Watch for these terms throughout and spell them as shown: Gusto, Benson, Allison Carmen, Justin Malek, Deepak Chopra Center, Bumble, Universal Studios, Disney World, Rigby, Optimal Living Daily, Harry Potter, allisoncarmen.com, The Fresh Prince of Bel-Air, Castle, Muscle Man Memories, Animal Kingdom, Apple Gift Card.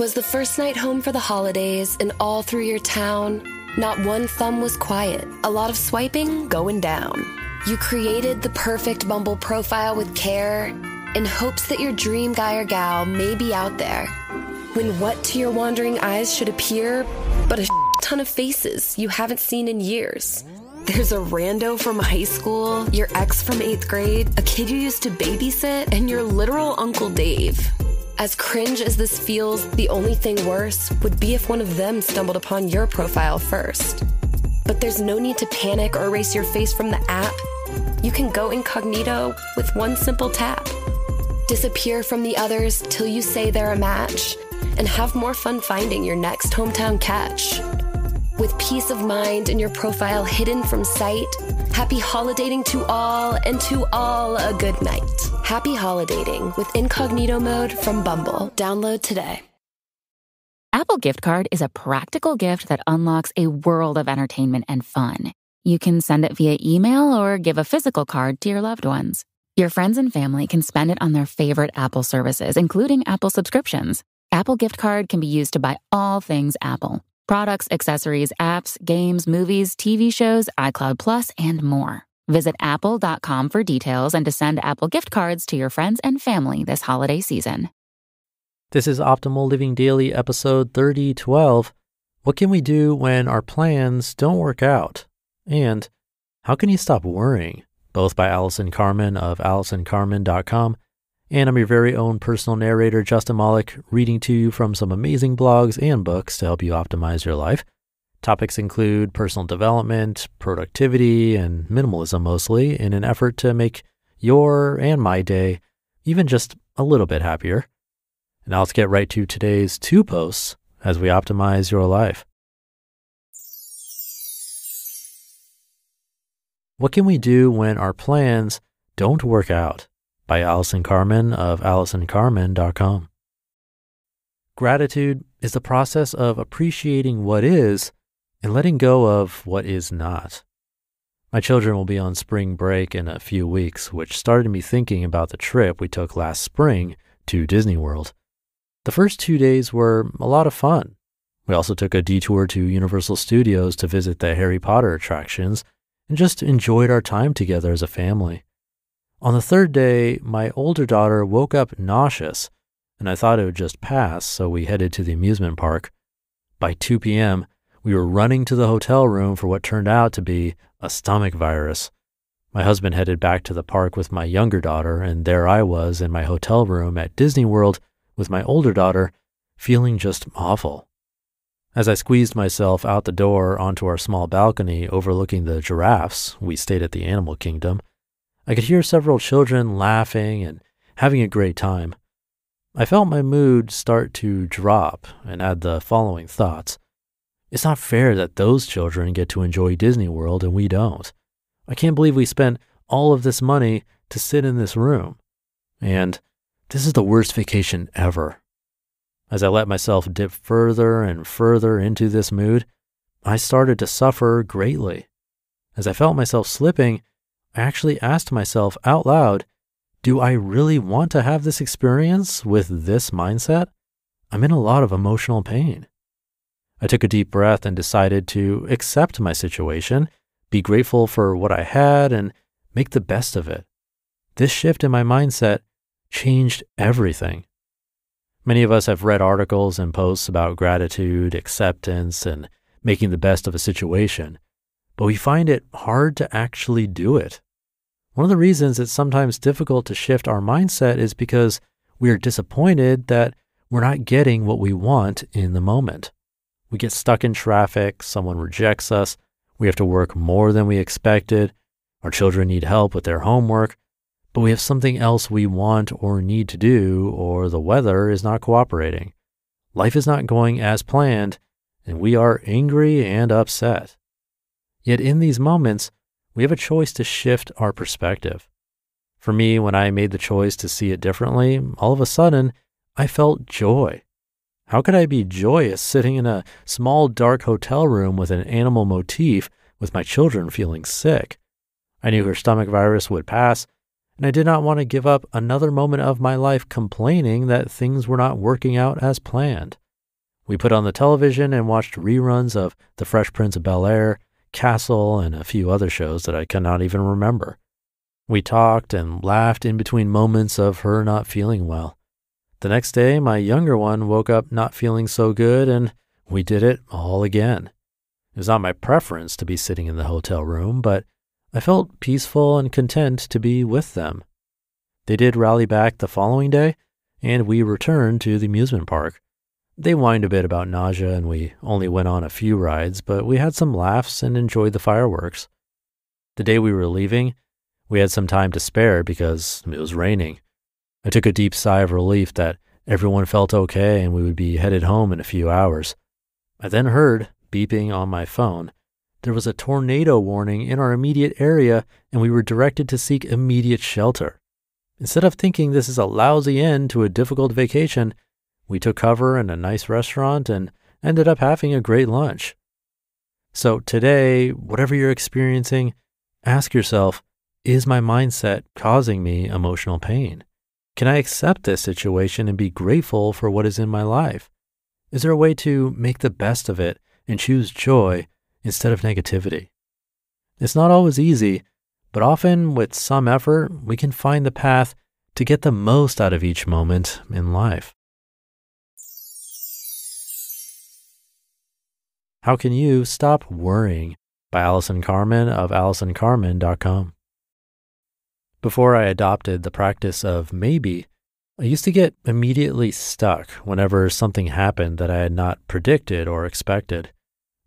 'Twas the first night home for the holidays, and all through your town, not one thumb was quiet, a lot of swiping going down. You created the perfect Bumble profile with care, in hopes that your dream guy or gal may be out there. When what to your wandering eyes should appear but a ton of faces you haven't seen in years. There's a rando from high school, your ex from 8th grade, a kid you used to babysit, and your literal Uncle Dave. As cringe as this feels, the only thing worse would be if one of them stumbled upon your profile first. But there's no need to panic or erase your face from the app. You can go incognito with one simple tap. Disappear from the others till you say they're a match, and have more fun finding your next hometown catch. With peace of mind and your profile hidden from sight, happy holidaying to all, and to all a good night. Happy holidaying with incognito mode from Bumble. Download today. Apple Gift Card is a practical gift that unlocks a world of entertainment and fun. You can send it via email or give a physical card to your loved ones. Your friends and family can spend it on their favorite Apple services, including Apple subscriptions. Apple Gift Card can be used to buy all things Apple. Products, accessories, apps, games, movies, TV shows, iCloud Plus, and more. Visit apple.com for details and to send Apple Gift Cards to your friends and family this holiday season. This is Optimal Living Daily, episode 3012. What can we do when our plans don't work out? And how can you stop worrying? Both by Allison Carmen of allisoncarmen.com. And I'm your very own personal narrator, Justin Malek, reading to you from some amazing blogs and books to help you optimize your life. Topics include personal development, productivity, and minimalism mostly, in an effort to make your and my day even just a little bit happier. And now let's get right to today's two posts as we optimize your life. What can we do when our plans don't work out? By Allison Carmen of allisoncarmen.com. Gratitude is the process of appreciating what is and letting go of what is not. My children will be on spring break in a few weeks, which started me thinking about the trip we took last spring to Disney World. The first 2 days were a lot of fun. We also took a detour to Universal Studios to visit the Harry Potter attractions and just enjoyed our time together as a family. On the third day, my older daughter woke up nauseous, and I thought it would just pass, so we headed to the amusement park. By 2 p.m., we were running to the hotel room for what turned out to be a stomach virus. My husband headed back to the park with my younger daughter, and there I was in my hotel room at Disney World with my older daughter, feeling just awful. As I squeezed myself out the door onto our small balcony overlooking the giraffes, we stayed at the Animal Kingdom, I could hear several children laughing and having a great time. I felt my mood start to drop and had the following thoughts. It's not fair that those children get to enjoy Disney World and we don't. I can't believe we spent all of this money to sit in this room. And this is the worst vacation ever. As I let myself dip further and further into this mood, I started to suffer greatly. As I felt myself slipping, I actually asked myself out loud, do I really want to have this experience with this mindset? I'm in a lot of emotional pain. I took a deep breath and decided to accept my situation, be grateful for what I had, and make the best of it. This shift in my mindset changed everything. Many of us have read articles and posts about gratitude, acceptance, and making the best of a situation. But we find it hard to actually do it. One of the reasons it's sometimes difficult to shift our mindset is because we are disappointed that we're not getting what we want in the moment. We get stuck in traffic, someone rejects us, we have to work more than we expected, our children need help with their homework, but we have something else we want or need to do, or the weather is not cooperating. Life is not going as planned, and we are angry and upset. Yet in these moments, we have a choice to shift our perspective. For me, when I made the choice to see it differently, all of a sudden, I felt joy. How could I be joyous sitting in a small, dark hotel room with an animal motif with my children feeling sick? I knew her stomach virus would pass, and I did not want to give up another moment of my life complaining that things were not working out as planned. We put on the television and watched reruns of The Fresh Prince of Bel-Air, Castle, and a few other shows that I cannot even remember. We talked and laughed in between moments of her not feeling well. The next day, my younger one woke up not feeling so good, and we did it all again. It was not my preference to be sitting in the hotel room, but I felt peaceful and content to be with them. They did rally back the following day, and we returned to the amusement park. They whined a bit about nausea, and we only went on a few rides, but we had some laughs and enjoyed the fireworks. The day we were leaving, we had some time to spare because it was raining. I took a deep sigh of relief that everyone felt okay and we would be headed home in a few hours. I then heard beeping on my phone. There was a tornado warning in our immediate area and we were directed to seek immediate shelter. Instead of thinking this is a lousy end to a difficult vacation, we took cover in a nice restaurant and ended up having a great lunch. So today, whatever you're experiencing, ask yourself, is my mindset causing me emotional pain? Can I accept this situation and be grateful for what is in my life? Is there a way to make the best of it and choose joy instead of negativity? It's not always easy, but often with some effort, we can find the path to get the most out of each moment in life. How Can You Stop Worrying? By Allison Carmen of allisoncarmen.com. Before I adopted the practice of maybe, I used to get immediately stuck whenever something happened that I had not predicted or expected.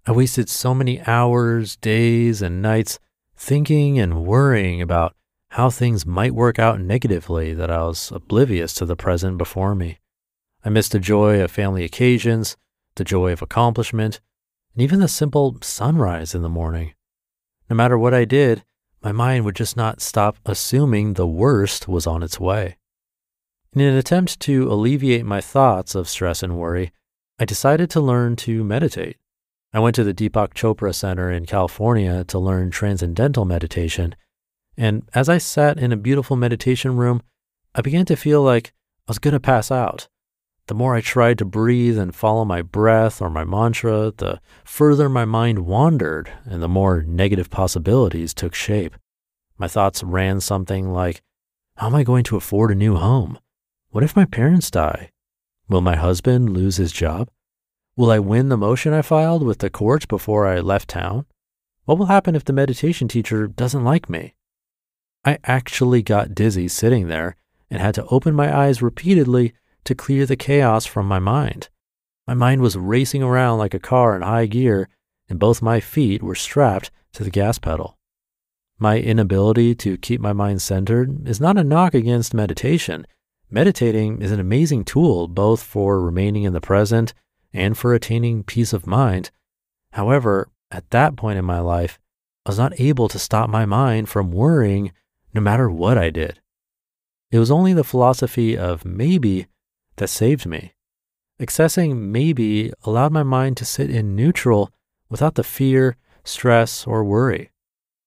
I wasted so many hours, days, and nights thinking and worrying about how things might work out negatively that I was oblivious to the present before me. I missed the joy of family occasions, the joy of accomplishment, and even the simple sunrise in the morning. No matter what I did, my mind would just not stop assuming the worst was on its way. In an attempt to alleviate my thoughts of stress and worry, I decided to learn to meditate. I went to the Deepak Chopra Center in California to learn transcendental meditation, and as I sat in a beautiful meditation room, I began to feel like I was going to pass out. The more I tried to breathe and follow my breath or my mantra, the further my mind wandered and the more negative possibilities took shape. My thoughts ran something like, how am I going to afford a new home? What if my parents die? Will my husband lose his job? Will I win the motion I filed with the court before I left town? What will happen if the meditation teacher doesn't like me? I actually got dizzy sitting there and had to open my eyes repeatedly to clear the chaos from my mind. My mind was racing around like a car in high gear, and both my feet were strapped to the gas pedal. My inability to keep my mind centered is not a knock against meditation. Meditating is an amazing tool both for remaining in the present and for attaining peace of mind. However, at that point in my life, I was not able to stop my mind from worrying no matter what I did. It was only the philosophy of maybe that saved me. Accessing maybe allowed my mind to sit in neutral without the fear, stress, or worry.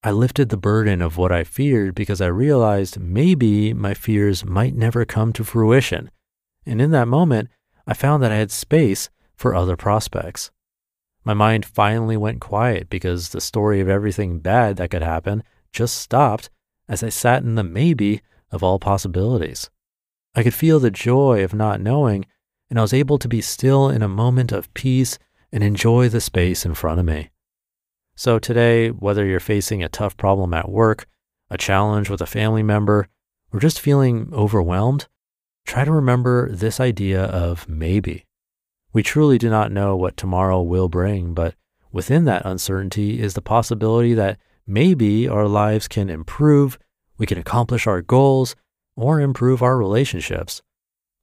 I lifted the burden of what I feared because I realized maybe my fears might never come to fruition. And in that moment, I found that I had space for other prospects. My mind finally went quiet because the story of everything bad that could happen just stopped as I sat in the maybe of all possibilities. I could feel the joy of not knowing, and I was able to be still in a moment of peace and enjoy the space in front of me. So today, whether you're facing a tough problem at work, a challenge with a family member, or just feeling overwhelmed, try to remember this idea of maybe. We truly do not know what tomorrow will bring, but within that uncertainty is the possibility that maybe our lives can improve, we can accomplish our goals, or improve our relationships.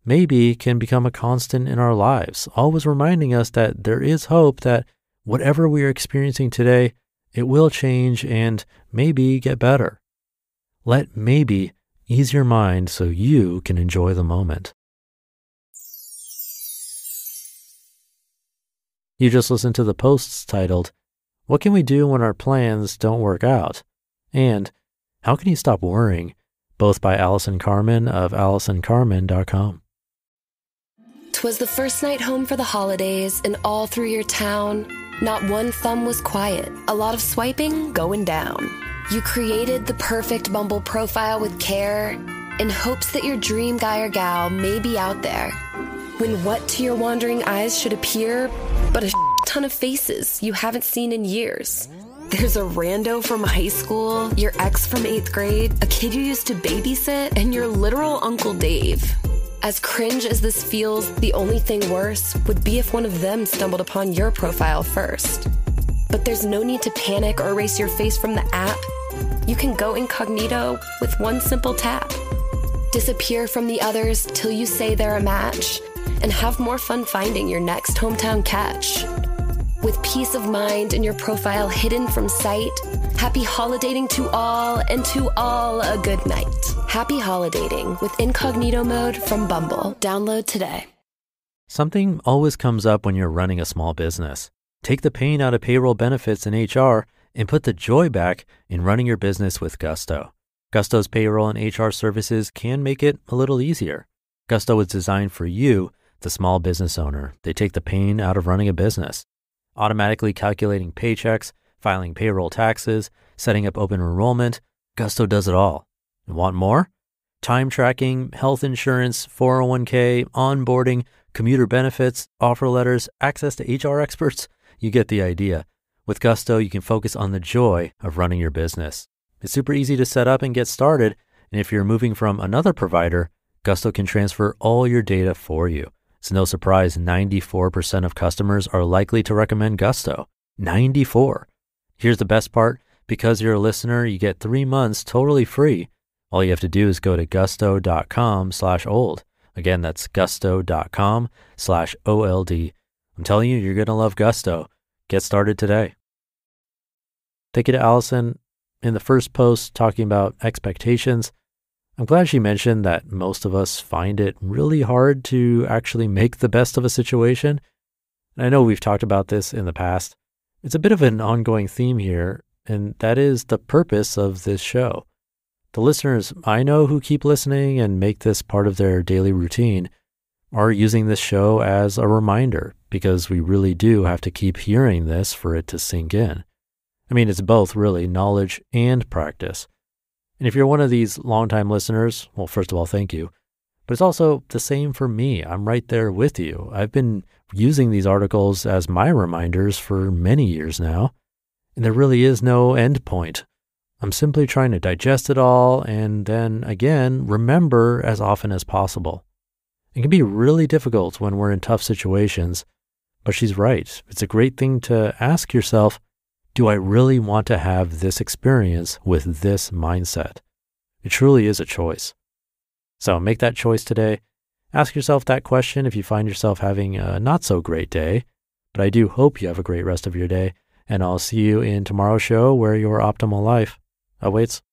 Maybe can become a constant in our lives, always reminding us that there is hope that whatever we are experiencing today, it will change and maybe get better. Let maybe ease your mind so you can enjoy the moment. You just listened to the posts titled, What Can We Do When Our Plans Don't Work Out? And How Can You Stop Worrying? Both by Allison Carmen of allisoncarmen.com. was the first night home for the holidays, and all through your town, not one thumb was quiet. A lot of swiping going down. You created the perfect Bumble profile with care in hopes that your dream guy or gal may be out there. When what to your wandering eyes should appear but a ton of faces you haven't seen in years. There's a rando from high school, your ex from 8th grade, a kid you used to babysit, and your literal Uncle Dave. As cringe as this feels, the only thing worse would be if one of them stumbled upon your profile first. But there's no need to panic or erase your face from the app. You can go incognito with one simple tap. Disappear from the others till you say they're a match, and have more fun finding your next hometown catch. With peace of mind and your profile hidden from sight, happy holidaying to all, and to all a good night. Happy holidaying with incognito mode from Bumble. Download today. Something always comes up when you're running a small business. Take the pain out of payroll, benefits, and HR and put the joy back in running your business with Gusto. Gusto's payroll and HR services can make it a little easier. Gusto is designed for you, the small business owner. They take the pain out of running a business. Automatically calculating paychecks, filing payroll taxes, setting up open enrollment, Gusto does it all. Want more? Time tracking, health insurance, 401k, onboarding, commuter benefits, offer letters, access to HR experts. You get the idea. With Gusto, you can focus on the joy of running your business. It's super easy to set up and get started. And if you're moving from another provider, Gusto can transfer all your data for you. It's no surprise 94% of customers are likely to recommend Gusto. 94. Here's the best part. Because you're a listener, you get 3 months totally free. All you have to do is go to gusto.com/old. Again, that's gusto.com/old. I'm telling you, you're going to love Gusto. Get started today. Thank you to Allison in the first post talking about expectations. I'm glad she mentioned that most of us find it really hard to actually make the best of a situation. And I know we've talked about this in the past. It's a bit of an ongoing theme here, and that is the purpose of this show. The listeners I know who keep listening and make this part of their daily routine are using this show as a reminder, because we really do have to keep hearing this for it to sink in. I mean, it's both really knowledge and practice. And if you're one of these longtime listeners, well, first of all, thank you. But it's also the same for me. I'm right there with you. I've been using these articles as my reminders for many years now, and there really is no end point. I'm simply trying to digest it all and then again, remember as often as possible. It can be really difficult when we're in tough situations, but she's right. It's a great thing to ask yourself, do I really want to have this experience with this mindset? It truly is a choice. So make that choice today. Ask yourself that question if you find yourself having a not so great day, but I do hope you have a great rest of your day, and I'll see you in tomorrow's show where your optimal life awaits.